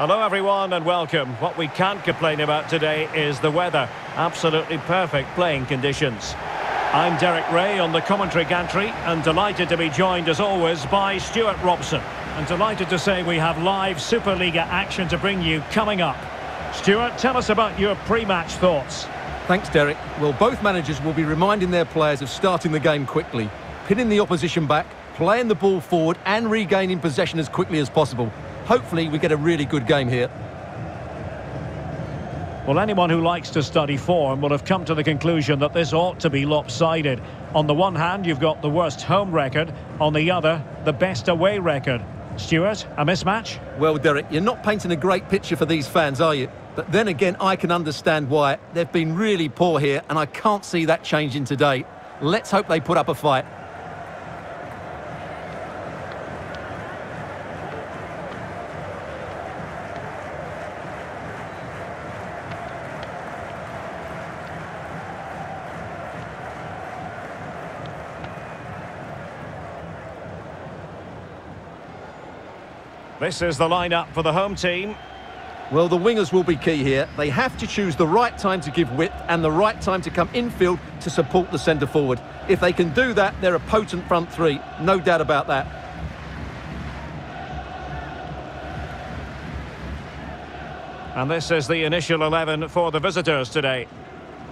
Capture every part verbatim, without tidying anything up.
Hello everyone and welcome. What we can't complain about today is the weather. Absolutely perfect playing conditions. I'm Derek Ray on the commentary gantry and delighted to be joined as always by Stuart Robson. And delighted to say we have live Superliga action to bring you coming up. Stuart, tell us about your pre-match thoughts. Thanks, Derek. Well, both managers will be reminding their players of starting the game quickly, pinning the opposition back, playing the ball forward and regaining possession as quickly as possible. Hopefully we get a really good game here. Well, anyone who likes to study form will have come to the conclusion that this ought to be lopsided. On the one hand, you've got the worst home record. On the other, the best away record. Stuart, a mismatch? Well, Derek, you're not painting a great picture for these fans, are you? But then again, I can understand why. They've been really poor here, and I can't see that changing today. Let's hope they put up a fight. This is the lineup for the home team. Well, the wingers will be key here. They have to choose the right time to give width and the right time to come infield to support the centre-forward. If they can do that, they're a potent front three. No doubt about that. And this is the initial eleven for the visitors today.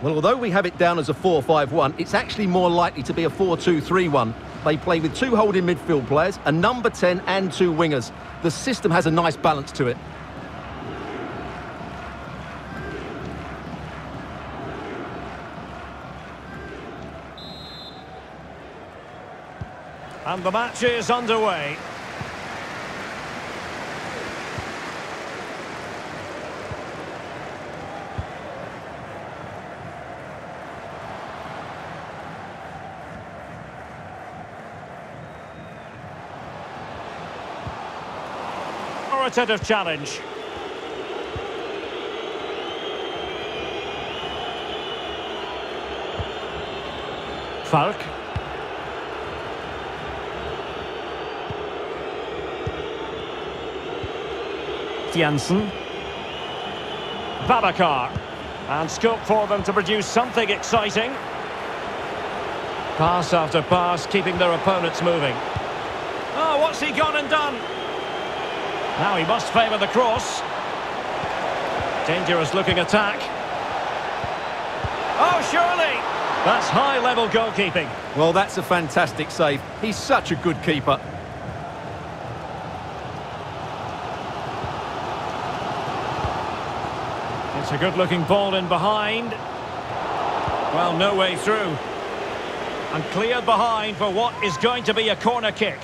Well, although we have it down as a four five one, it's actually more likely to be a four two three one. They play with two holding midfield players, a number ten and two wingers. The system has a nice balance to it. And the match is underway. Of challenge. Falk. Jensen. Babacar. And scope for them to produce something exciting. Pass after pass, keeping their opponents moving. Oh, what's he gone and done? Now he must favour the cross. Dangerous looking attack. Oh, surely! That's high-level goalkeeping. Well, that's a fantastic save. He's such a good keeper. It's a good-looking ball in behind. Well, no way through. And cleared behind for what is going to be a corner kick.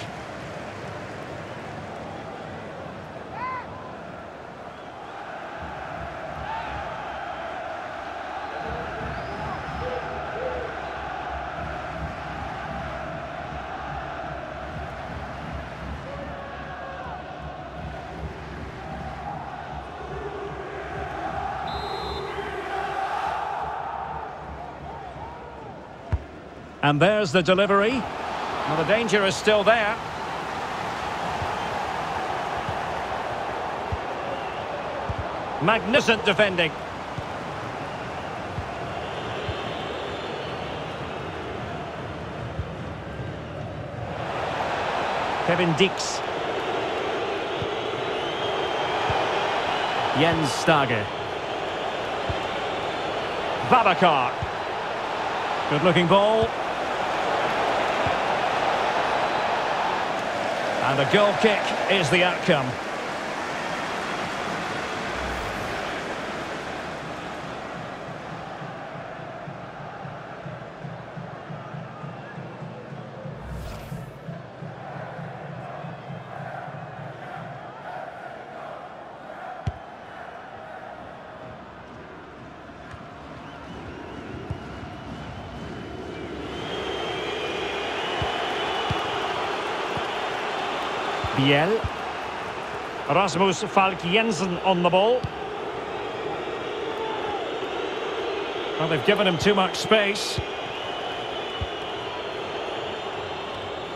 And there's the delivery. Now the danger is still there. Magnificent defending. Kevin Dix. Jens Stange. Babacar. Good-looking ball. And a goal kick is the outcome. Papiel. Rasmus Falk Jensen on the ball. Well, they've given him too much space.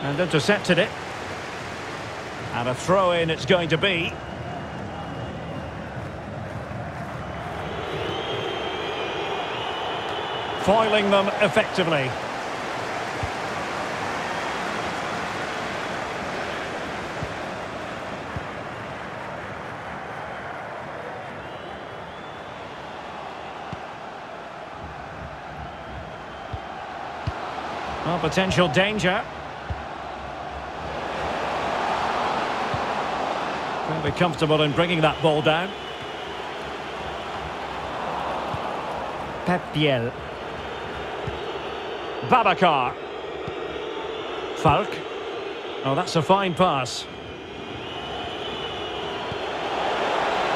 And intercepted it. And a throw in it's going to be. foiling them effectively. Well, potential danger. Can't be comfortable in bringing that ball down. Papiel. Babacar. Falk. Oh, that's a fine pass.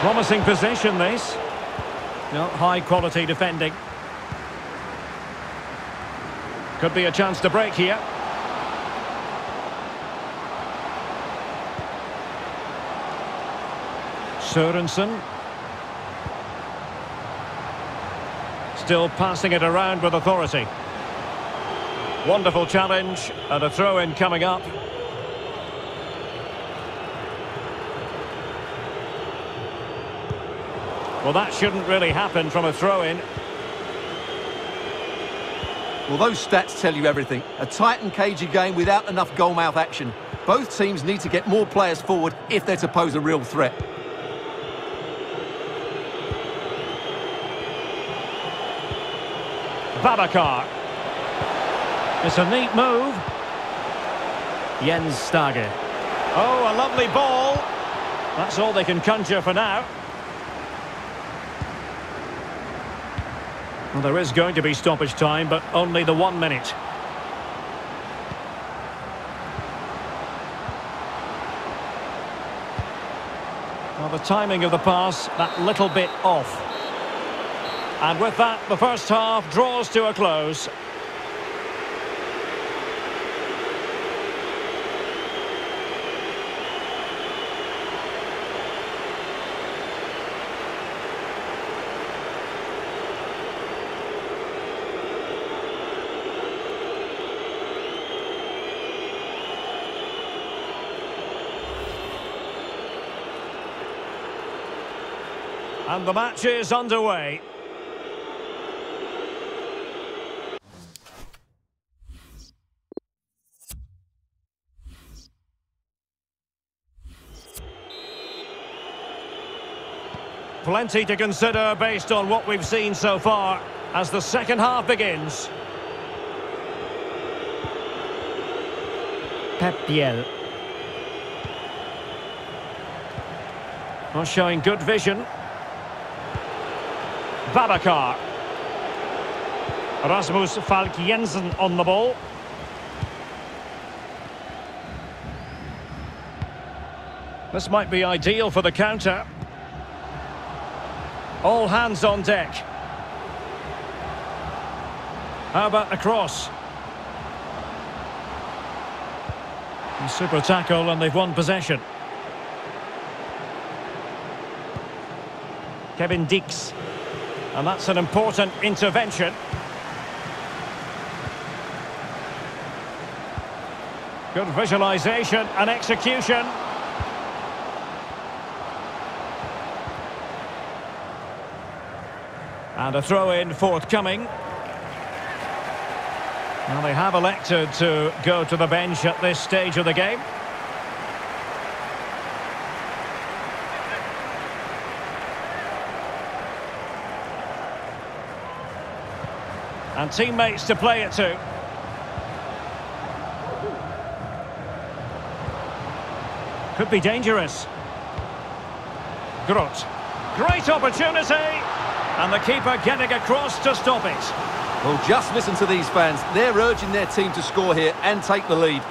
Promising possession, this. No, high-quality defending. Could be a chance to break here. Sørensen. Still passing it around with authority. Wonderful challenge and a throw-in coming up. Well, that shouldn't really happen from a throw-in. Well, those stats tell you everything. A tight and cagey game without enough goal-mouth action. Both teams need to get more players forward if they're to pose a real threat. Babacar. It's a neat move. Jens Stange. Oh, a lovely ball. That's all they can conjure for now. Well, there is going to be stoppage time, but only the one minute. Well, the timing of the pass, that little bit off. And with that, the first half draws to a close. And the match is underway. Plenty to consider based on what we've seen so far as the second half begins. Papiel. Not showing good vision. Babacar. Rasmus Falk Jensen on the ball. This might be ideal for the counter. All hands on deck. How about a cross? A super tackle, and they've won possession. Kevin Dix. And that's an important intervention. Good visualization and execution. And a throw-in forthcoming. Now they have elected to go to the bench at this stage of the game. And teammates to play it to. Could be dangerous. Grot. Great opportunity! And the keeper getting across to stop it. Well, just listen to these fans. They're urging their team to score here and take the lead.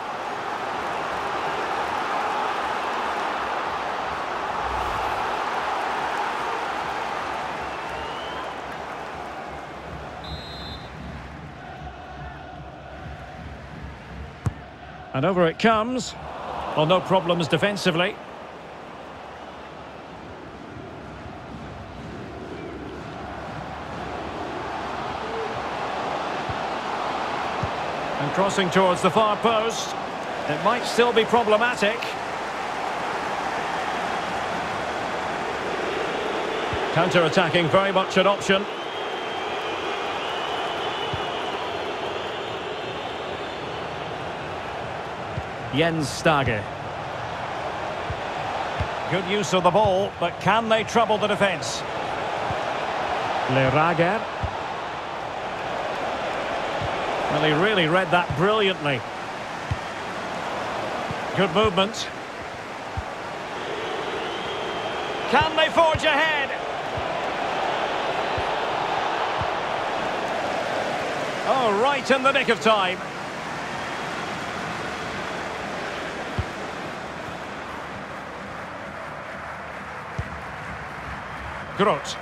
And over it comes. Well, no problems defensively. Crossing towards the far post. It might still be problematic. Counter-attacking, very much an option. Jens Stange. Good use of the ball, but can they trouble the defence? Lerager. Well, he really read that brilliantly. Good movement. Can they forge ahead? Oh, right in the nick of time. Groot.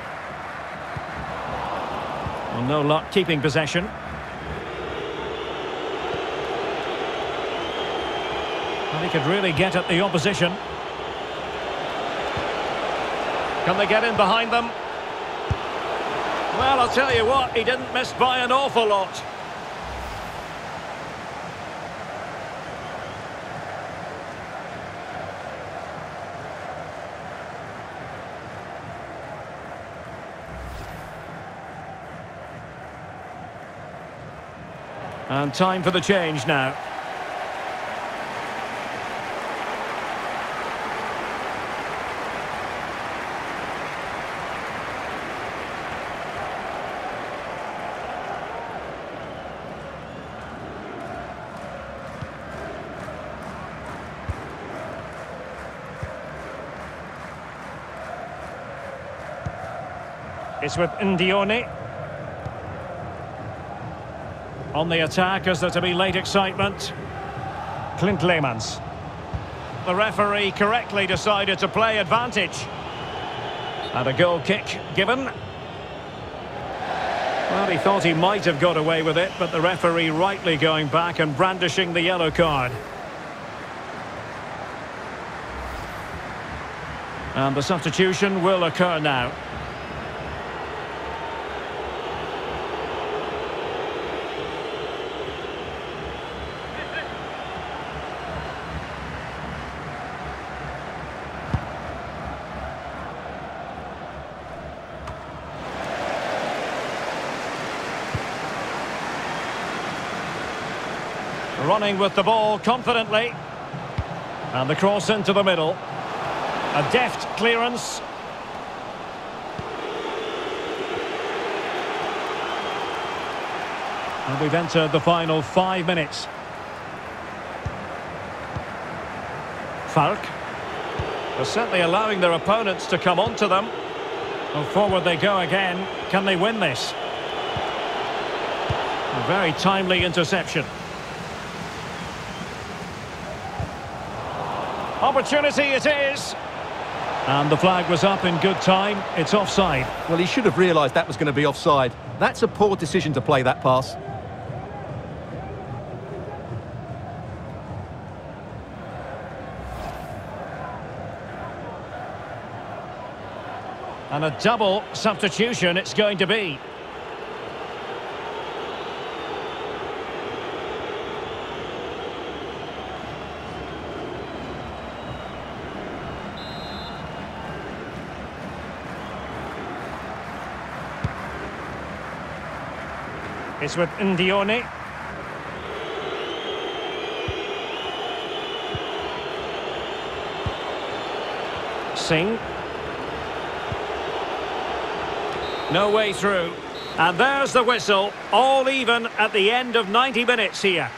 Well, no luck keeping possession. And he could really get at the opposition. Can they get in behind them? Well, I'll tell you what, he didn't miss by an awful lot. And time for the change now. It's with Ndioni. On the attack, is there to be late excitement? Clint Lehmann's. The referee correctly decided to play advantage. And a goal kick given. Well, he thought he might have got away with it, but the referee rightly going back and brandishing the yellow card. And the substitution will occur now. Running with the ball confidently. And the cross into the middle. A deft clearance. And we've entered the final five minutes. Falk. They're certainly allowing their opponents to come onto them. And forward they go again. Can they win this? A very timely interception. Opportunity it is. And the flag was up in good time. It's offside. Well, he should have realised that was going to be offside. That's a poor decision to play that pass. And a double substitution it's going to be. It's with Ndioni. Singh. No way through. And there's the whistle. All even at the end of ninety minutes here.